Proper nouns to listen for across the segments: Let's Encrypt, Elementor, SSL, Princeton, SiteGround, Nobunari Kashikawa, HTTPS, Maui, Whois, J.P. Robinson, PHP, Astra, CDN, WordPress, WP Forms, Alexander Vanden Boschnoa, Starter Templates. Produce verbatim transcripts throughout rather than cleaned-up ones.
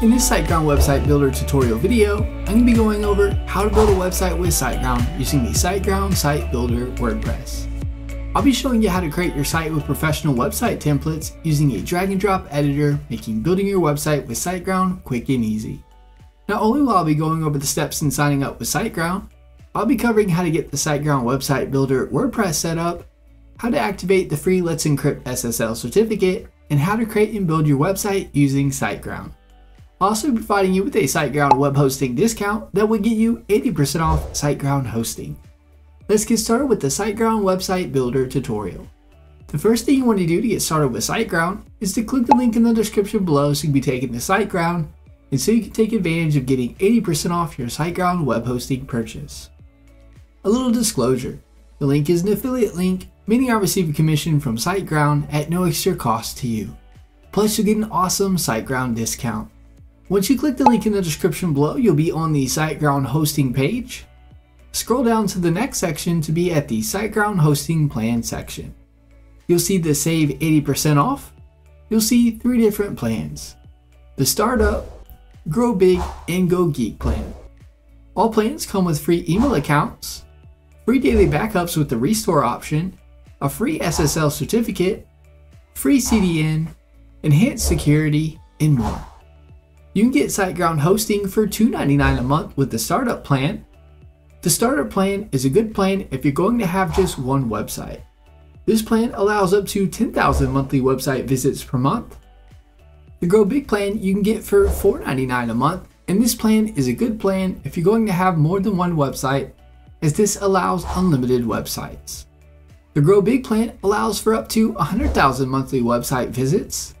In this SiteGround website builder tutorial video, I'm going to be going over how to build a website with SiteGround using the SiteGround Site Builder WordPress. I'll be showing you how to create your site with professional website templates using a drag and drop editor, making building your website with SiteGround quick and easy. Not only will I be going over the steps in signing up with SiteGround, I'll be covering how to get the SiteGround website builder WordPress set up, how to activate the free Let's Encrypt S S L certificate, and how to create and build your website using SiteGround. I'll also be providing you with a SiteGround web hosting discount that will get you eighty percent off SiteGround hosting. Let's get started with the SiteGround website builder tutorial. The first thing you want to do to get started with SiteGround is to click the link in the description below so you can be taken to SiteGround, and so you can take advantage of getting eighty percent off your SiteGround web hosting purchase. A little disclosure, the link is an affiliate link, meaning I receive a commission from SiteGround at no extra cost to you. Plus, you'll get an awesome SiteGround discount. Once you click the link in the description below, you'll be on the SiteGround hosting page. Scroll down to the next section to be at the SiteGround hosting plan section. You'll see the save eighty percent off. You'll see three different plans: the startup, grow big, and go geek plan. All plans come with free email accounts, free daily backups with the restore option, a free S S L certificate, free C D N, enhanced security, and more. You can get SiteGround hosting for two ninety-nine a month with the startup plan. The startup plan is a good plan if you're going to have just one website. This plan allows up to ten thousand monthly website visits per month. The Grow Big plan you can get for four ninety-nine a month, and this plan is a good plan if you're going to have more than one website, as this allows unlimited websites. The Grow Big plan allows for up to one hundred thousand monthly website visits.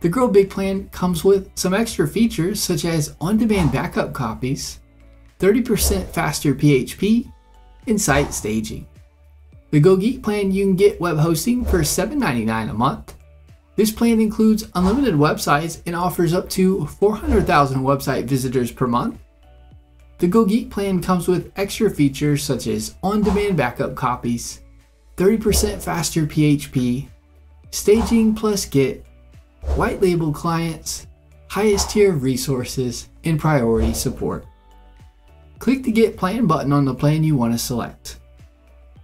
The Grow Big plan comes with some extra features such as on-demand backup copies, thirty percent faster P H P, and site staging. The Go Geek plan you can get web hosting for seven ninety-nine a month. This plan includes unlimited websites and offers up to four hundred thousand website visitors per month. The Go Geek plan comes with extra features such as on-demand backup copies, thirty percent faster P H P, staging plus Git, white label clients, highest tier resources, and priority support. Click the Get Plan button on the plan you want to select.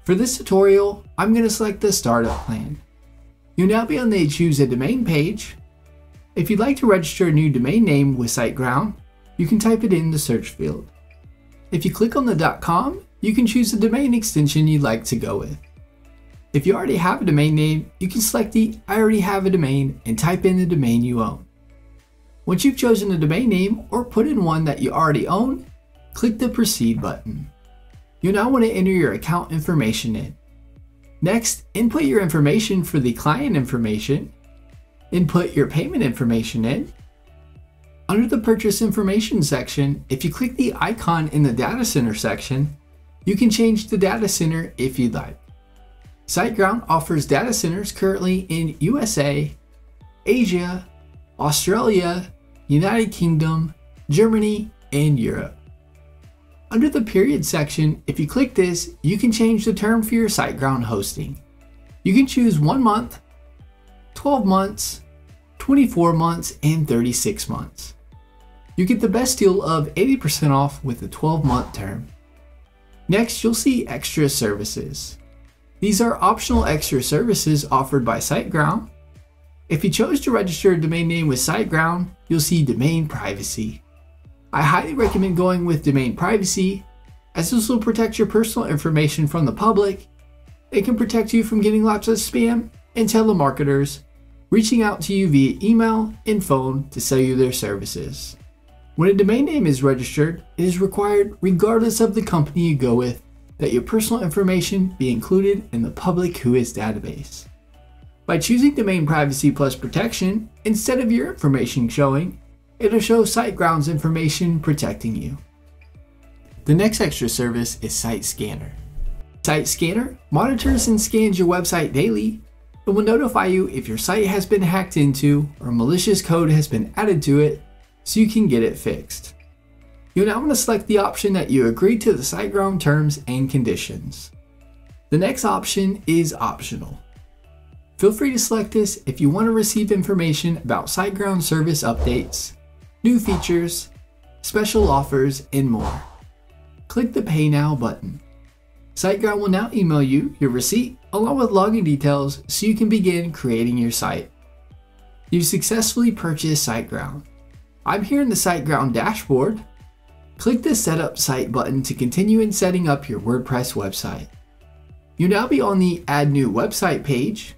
For this tutorial, I'm going to select the Startup plan. You'll now be on the Choose a Domain page. If you'd like to register a new domain name with SiteGround, you can type it in the search field. If you click on the .com, you can choose the domain extension you'd like to go with. If you already have a domain name, you can select the I already have a domain and type in the domain you own. Once you've chosen a domain name or put in one that you already own, click the Proceed button. You'll now want to enter your account information in. Next, input your information for the client information. Input your payment information in. Under the Purchase Information section, if you click the icon in the Data Center section, you can change the data center if you'd like. SiteGround offers data centers currently in U S A, Asia, Australia, United Kingdom, Germany, and Europe. Under the period section, if you click this, you can change the term for your SiteGround hosting. You can choose one month, twelve months, twenty-four months, and thirty-six months. You get the best deal of eighty percent off with the twelve month term. Next, you'll see extra services. These are optional extra services offered by SiteGround. If you chose to register a domain name with SiteGround, you'll see Domain Privacy. I highly recommend going with Domain Privacy, as this will protect your personal information from the public. It can protect you from getting lots of spam and telemarketers reaching out to you via email and phone to sell you their services. When a domain name is registered, it is required, regardless of the company you go with, that your personal information be included in the public Whois database. By choosing Domain Privacy plus Protection, instead of your information showing, it'll show SiteGround's information protecting you. The next extra service is Site Scanner. Site Scanner monitors and scans your website daily and will notify you if your site has been hacked into or malicious code has been added to it, so you can get it fixed. You'll now want to select the option that you agree to the SiteGround terms and conditions. The next option is optional. Feel free to select this if you want to receive information about SiteGround service updates, new features, special offers, and more. Click the Pay Now button. SiteGround will now email you your receipt along with login details so you can begin creating your site. You've successfully purchased SiteGround. I'm here in the SiteGround dashboard. Click the Setup Site button to continue in setting up your WordPress website. You'll now be on the Add New Website page.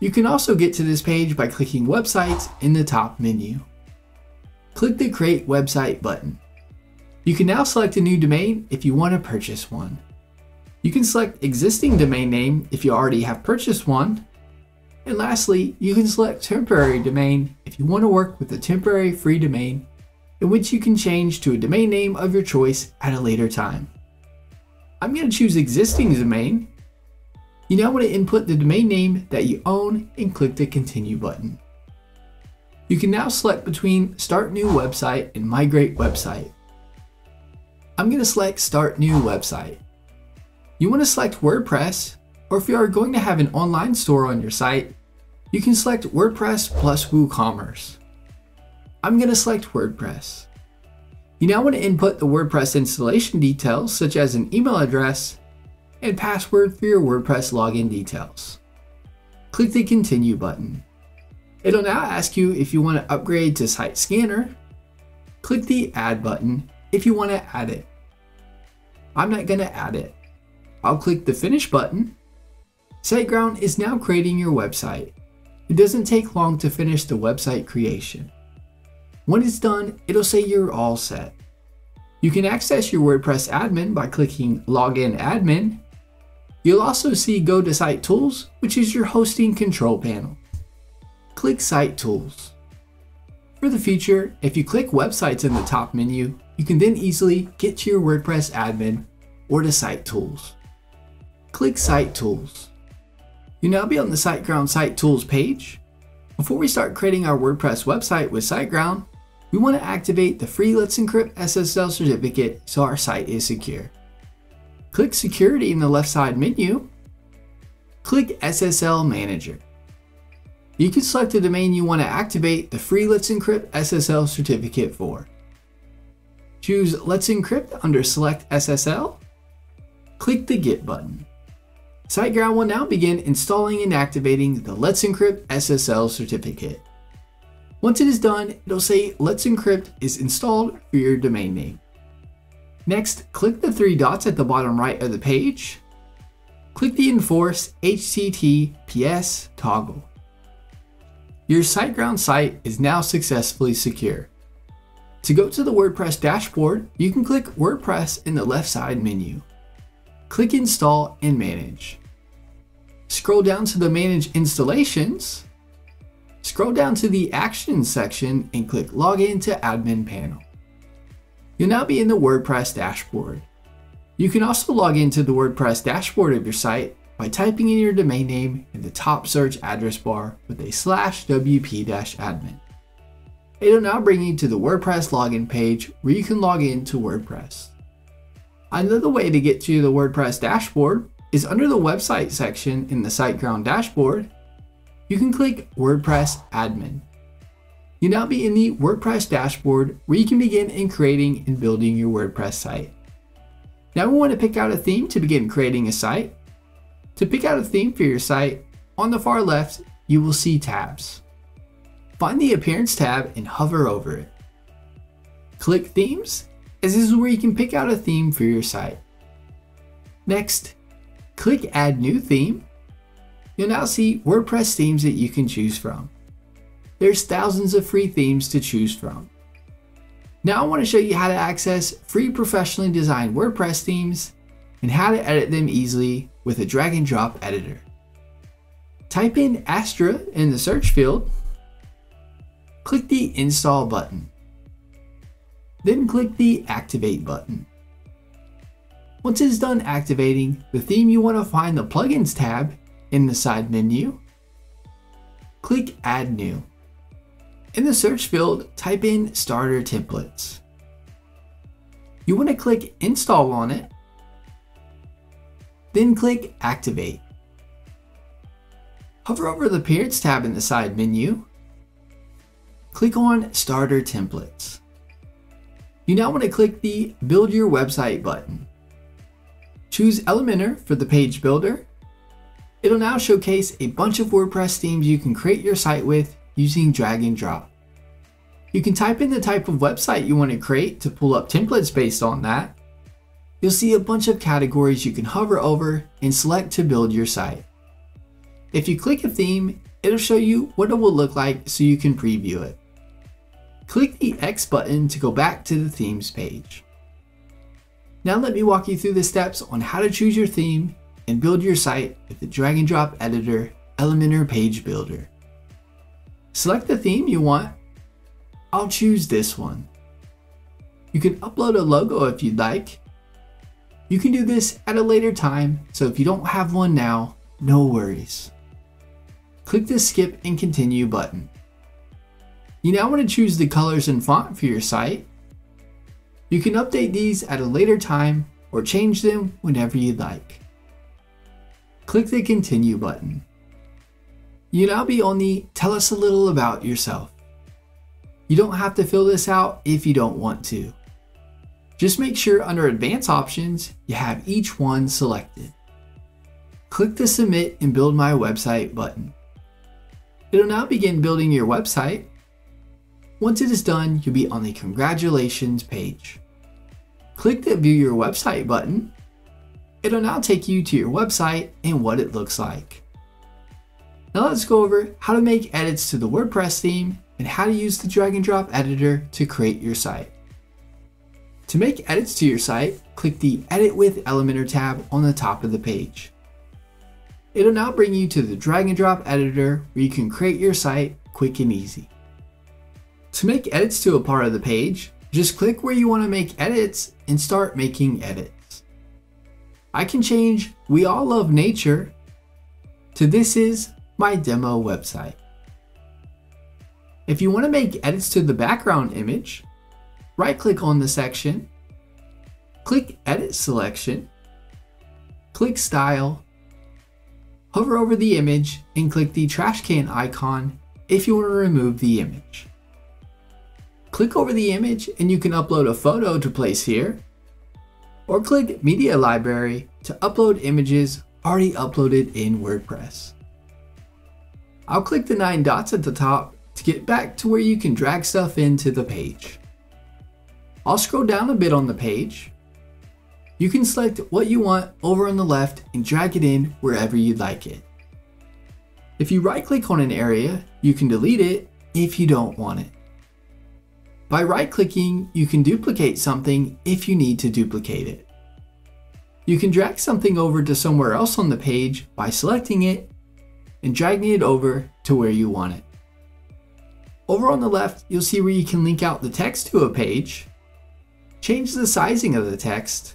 You can also get to this page by clicking Websites in the top menu. Click the Create Website button. You can now select a new domain if you want to purchase one. You can select existing domain name if you already have purchased one. And lastly, you can select temporary domain if you want to work with a temporary free domain in which you can change to a domain name of your choice at a later time. I'm going to choose existing domain. You now want to input the domain name that you own and click the Continue button. You can now select between Start New Website and Migrate Website. I'm going to select Start New Website. You want to select WordPress, or if you are going to have an online store on your site, you can select WordPress plus WooCommerce. I'm going to select WordPress. You now want to input the WordPress installation details such as an email address and password for your WordPress login details. Click the Continue button. It'll now ask you if you want to upgrade to Site Scanner. Click the Add button if you want to add it. I'm not going to add it. I'll click the Finish button. SiteGround is now creating your website. It doesn't take long to finish the website creation. When it's done, it'll say you're all set. You can access your WordPress admin by clicking Login Admin. You'll also see Go to Site Tools, which is your hosting control panel. Click Site Tools. For the future, if you click Websites in the top menu, you can then easily get to your WordPress admin or to Site Tools. Click Site Tools. You'll now be on the SiteGround Site Tools page. Before we start creating our WordPress website with SiteGround, we want to activate the free Let's Encrypt S S L certificate so our site is secure. Click Security in the left side menu. Click S S L Manager. You can select the domain you want to activate the free Let's Encrypt S S L certificate for. Choose Let's Encrypt under Select S S L. Click the Get button. SiteGround will now begin installing and activating the Let's Encrypt S S L certificate. Once it is done, it'll say Let's Encrypt is installed for your domain name. Next, click the three dots at the bottom right of the page. Click the Enforce H T T P S toggle. Your SiteGround site is now successfully secure. To go to the WordPress dashboard, you can click WordPress in the left side menu. Click Install and Manage. Scroll down to the Manage Installations. Scroll down to the Actions section and click Login to Admin Panel. You'll now be in the WordPress dashboard. You can also log into the WordPress dashboard of your site by typing in your domain name in the top search address bar with a slash W P admin. It'll now bring you to the WordPress login page where you can log in to WordPress. Another way to get to the WordPress dashboard is under the website section in the SiteGround dashboard. You can click WordPress Admin. You'll now be in the WordPress dashboard where you can begin in creating and building your WordPress site. Now we want to pick out a theme to begin creating a site. To pick out a theme for your site, on the far left, you will see tabs. Find the Appearance tab and hover over it. Click Themes, as this is where you can pick out a theme for your site. Next, click Add New Theme. You'll now see WordPress themes that you can choose from. There's thousands of free themes to choose from. Now I want to show you how to access free professionally designed WordPress themes and how to edit them easily with a drag and drop editor. Type in Astra in the search field. Click the Install button. Then click the Activate button. Once it is done activating, the theme you want to find the Plugins tab in the side menu. Click Add New. In the search field, type in Starter Templates. You want to click Install on it, then click Activate. Hover over the Appearance tab in the side menu. click on Starter Templates. You now want to click the Build Your Website button. Choose Elementor for the page builder. It'll now showcase a bunch of WordPress themes you can create your site with using drag and drop. You can type in the type of website you want to create to pull up templates based on that. You'll see a bunch of categories you can hover over and select to build your site. If you click a theme, it'll show you what it will look like so you can preview it. Click the X button to go back to the themes page. Now let me walk you through the steps on how to choose your theme and build your site with the drag and drop editor, Elementor Page Builder. Select the theme you want. I'll choose this one. You can upload a logo if you'd like. You can do this at a later time, so if you don't have one now, no worries. Click the Skip and Continue button. You now want to choose the colors and font for your site. You can update these at a later time or change them whenever you'd like. Click the Continue button. You'll now be on the Tell us a little about yourself. You don't have to fill this out if you don't want to. Just make sure under Advanced Options, you have each one selected. Click the Submit and Build My Website button. It'll now begin building your website. Once it is done, you'll be on the Congratulations page. Click the View Your Website button. It'll now take you to your website and what it looks like. Now let's go over how to make edits to the WordPress theme and how to use the drag and drop editor to create your site. To make edits to your site, click the Edit with Elementor tab on the top of the page. It'll now bring you to the drag and drop editor where you can create your site quick and easy. To make edits to a part of the page, just click where you want to make edits and start making edits. I can change We All Love Nature to This Is My Demo Website. If you want to make edits to the background image, right-click on the section, click Edit Selection, click Style, hover over the image, and click the trash can icon if you want to remove the image. Click over the image and you can upload a photo to place here, or click Media Library to upload images already uploaded in WordPress. I'll click the nine dots at the top to get back to where you can drag stuff into the page. I'll scroll down a bit on the page. You can select what you want over on the left and drag it in wherever you'd like it. If you right-click on an area, you can delete it if you don't want it. By right-clicking, you can duplicate something if you need to duplicate it. You can drag something over to somewhere else on the page by selecting it and dragging it over to where you want it. Over on the left, you'll see where you can link out the text to a page, change the sizing of the text,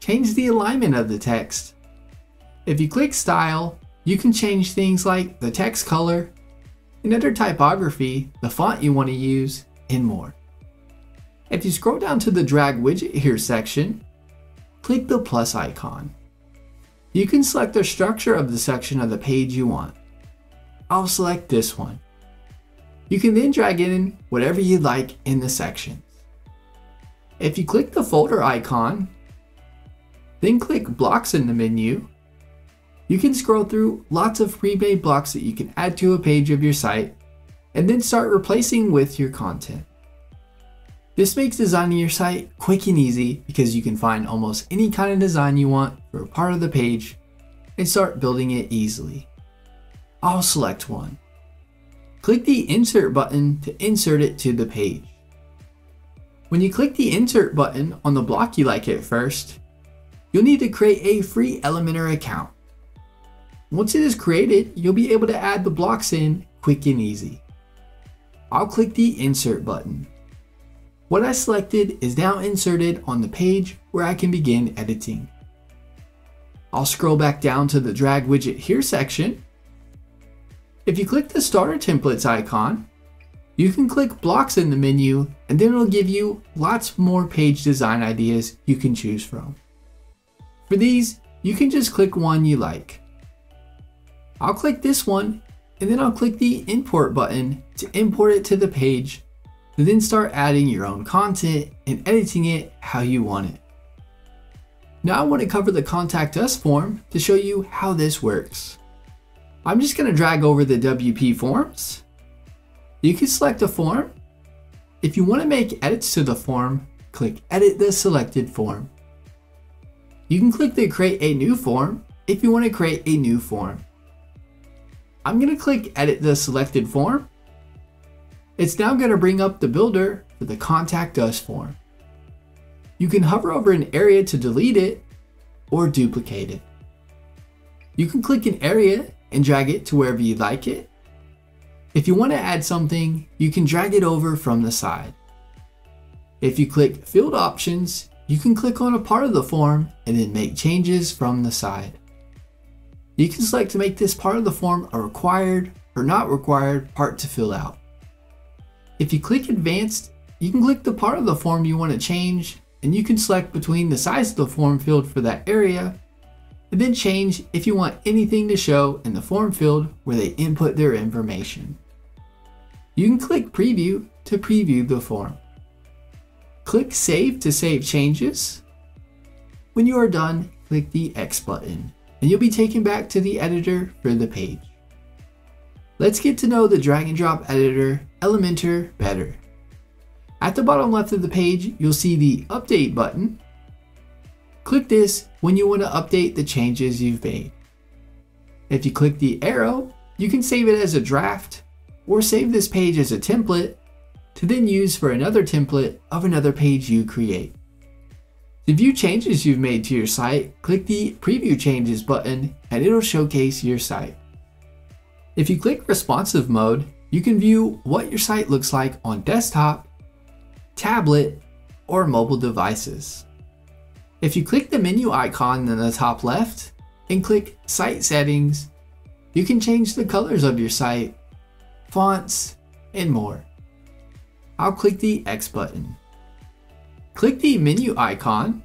change the alignment of the text. If you click Style, you can change things like the text color, and under typography, the font you want to use, and more. If you scroll down to the Drag Widget Here section, click the plus icon. You can select the structure of the section of the page you want. I'll select this one. You can then drag in whatever you'd like in the sections. If you click the folder icon, then click Blocks in the menu, you can scroll through lots of pre-made blocks that you can add to a page of your site and then start replacing with your content. This makes designing your site quick and easy because you can find almost any kind of design you want for a part of the page and start building it easily. I'll select one. Click the Insert button to insert it to the page. When you click the Insert button on the block you like at first, you'll need to create a free Elementor account. Once it is created, you'll be able to add the blocks in quick and easy. I'll click the Insert button. What I selected is now inserted on the page where I can begin editing. I'll scroll back down to the Drag Widget Here section. If you click the Starter Templates icon, you can click Blocks in the menu and then it'll give you lots more page design ideas you can choose from. For these, you can just click one you like. I'll click this one and then I'll click the import button to import it to the page, to then start adding your own content and editing it how you want it. Now I want to cover the Contact Us form to show you how this works. I'm just going to drag over the W P Forms. You can select a form. If you want to make edits to the form, click Edit the Selected Form. You can click the Create a New Form if you want to create a new form. I'm going to click Edit the Selected Form. It's now going to bring up the builder for the Contact Us form. You can hover over an area to delete it or duplicate it. You can click an area and drag it to wherever you'd like it. If you want to add something, you can drag it over from the side. If you click Field Options, you can click on a part of the form and then make changes from the side. You can select to make this part of the form a required or not required part to fill out. If you click Advanced, you can click the part of the form you want to change, and you can select between the size of the form field for that area, and then change if you want anything to show in the form field where they input their information. You can click Preview to preview the form. Click Save to save changes. When you are done, click the X button, and you'll be taken back to the editor for the page. Let's get to know the drag and drop editor, Elementor, better. At the bottom left of the page, you'll see the Update button. Click this when you want to update the changes you've made. If you click the arrow, you can save it as a draft or save this page as a template to then use for another template of another page you create. To view changes you've made to your site, click the Preview Changes button and it'll showcase your site. If you click Responsive Mode, you can view what your site looks like on desktop, tablet, or mobile devices. If you click the menu icon in the top left and click Site Settings, you can change the colors of your site, fonts, and more. I'll click the X button. Click the menu icon.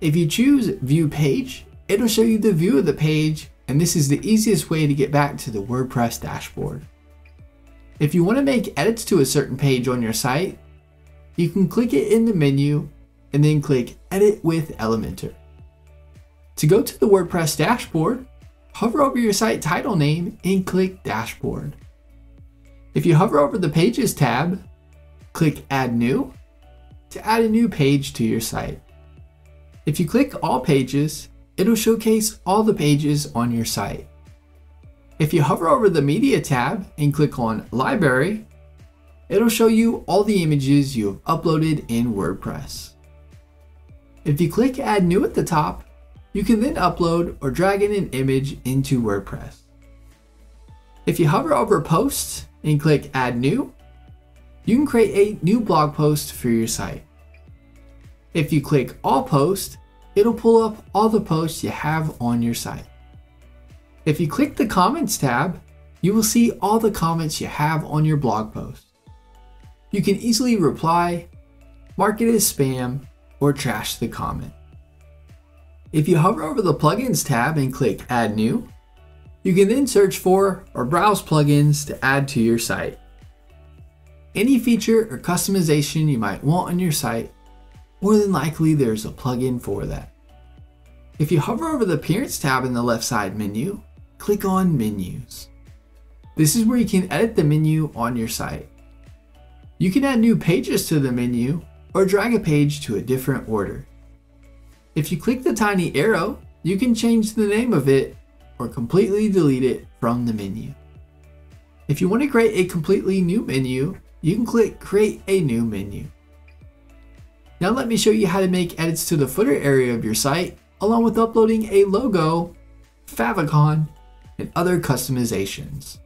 If you choose View Page, it'll show you the view of the page, and this is the easiest way to get back to the WordPress dashboard. If you want to make edits to a certain page on your site, you can click it in the menu and then click Edit with Elementor. To go to the WordPress dashboard, hover over your site title name and click Dashboard. If you hover over the Pages tab, click Add New to add a new page to your site. If you click All Pages, it'll showcase all the pages on your site. If you hover over the Media tab and click on Library, it'll show you all the images you have uploaded in WordPress. If you click Add New at the top, you can then upload or drag in an image into WordPress. If you hover over Posts and click Add New, you can create a new blog post for your site. If you click All Posts, it'll pull up all the posts you have on your site. If you click the Comments tab, you will see all the comments you have on your blog post. You can easily reply, mark it as spam, or trash the comment. If you hover over the Plugins tab and click Add New, you can then search for or browse plugins to add to your site. Any feature or customization you might want on your site, more than likely there's a plugin for that. If you hover over the Appearance tab in the left side menu, click on Menus. This is where you can edit the menu on your site. You can add new pages to the menu or drag a page to a different order. If you click the tiny arrow, you can change the name of it or completely delete it from the menu. If you want to create a completely new menu, you can click Create a New Menu. Now let me show you how to make edits to the footer area of your site, along with uploading a logo, favicon, and other customizations.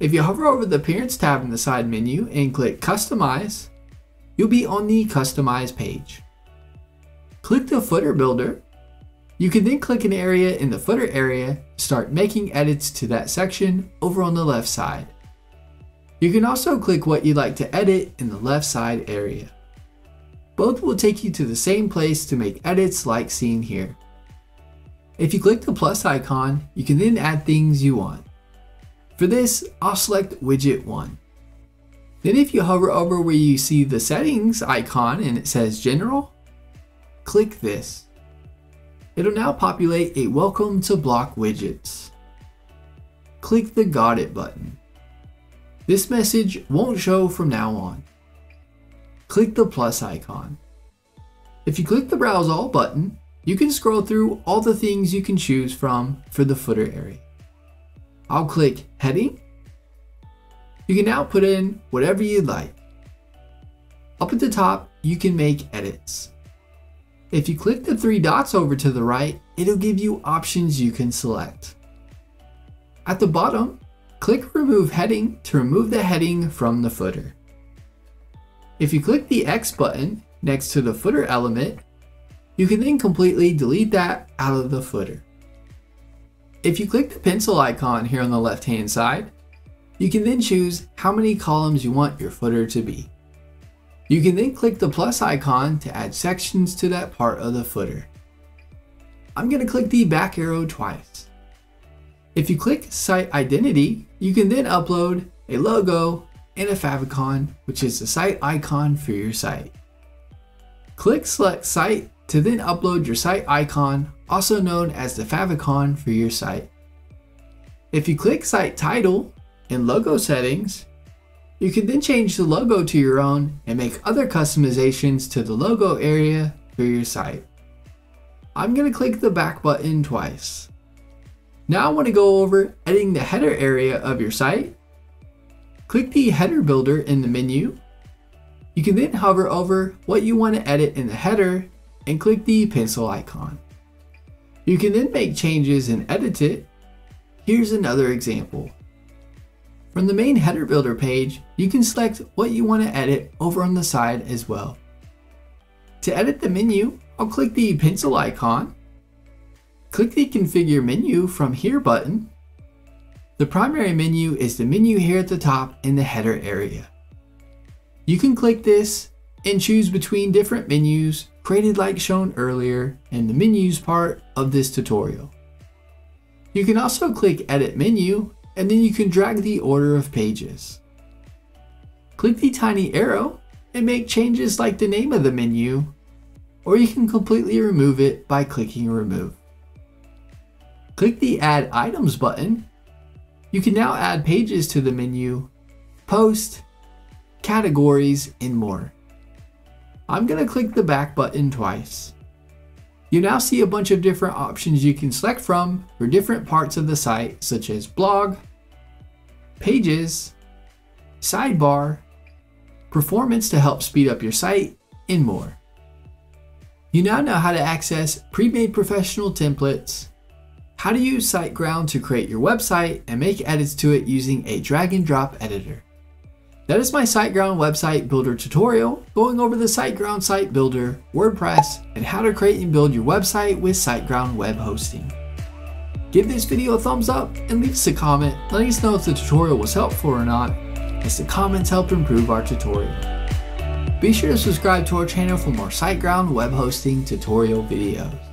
If you hover over the Appearance tab in the side menu and click Customize, you'll be on the Customize page. Click the Footer Builder. You can then click an area in the footer area to start making edits to that section over on the left side. You can also click what you'd like to edit in the left side area. Both will take you to the same place to make edits like seen here. If you click the plus icon, you can then add things you want. For this, I'll select widget one. Then if you hover over where you see the settings icon and it says general, click this. It'll now populate a welcome to block widgets. Click the got it button. This message won't show from now on. Click the plus icon. If you click the browse all button, you can scroll through all the things you can choose from for the footer area. I'll click heading. You can now put in whatever you'd like. Up at the top, you can make edits. If you click the three dots over to the right, it'll give you options you can select. At the bottom, click remove heading to remove the heading from the footer. If you click the X button next to the footer element, you can then completely delete that out of the footer. If you click the pencil icon here on the left-hand side, you can then choose how many columns you want your footer to be. You can then click the plus icon to add sections to that part of the footer. I'm going to click the back arrow twice. If you click Site Identity, you can then upload a logo and a favicon, which is the site icon for your site. Click Select Site to then upload your site icon, also known as the favicon for your site. If you click Site Title and Logo Settings, you can then change the logo to your own and make other customizations to the logo area for your site. I'm going to click the back button twice. Now I want to go over editing the header area of your site. Click the header builder in the menu. You can then hover over what you want to edit in the header and click the pencil icon. You can then make changes and edit it. Here's another example. From the main header builder page, you can select what you want to edit over on the side as well. To edit the menu, I'll click the pencil icon. Click the configure menu from here button. The primary menu is the menu here at the top in the header area. You can click this and choose between different menus created like shown earlier in the menus part of this tutorial. You can also click edit menu, and then you can drag the order of pages. Click the tiny arrow and make changes like the name of the menu, or you can completely remove it by clicking remove. Click the add items button. You can now add pages to the menu, post, categories, and more. I'm gonna click the back button twice. You now see a bunch of different options you can select from for different parts of the site, such as blog, pages, sidebar, performance to help speed up your site, and more. You now know how to access pre-made professional templates, how to use SiteGround to create your website and make edits to it using a drag and drop editor. That is my SiteGround website builder tutorial going over the SiteGround site builder, WordPress, and how to create and build your website with SiteGround web hosting. Give this video a thumbs up and leave us a comment letting us know if the tutorial was helpful or not, as the comments help improve our tutorial. Be sure to subscribe to our channel for more SiteGround web hosting tutorial videos.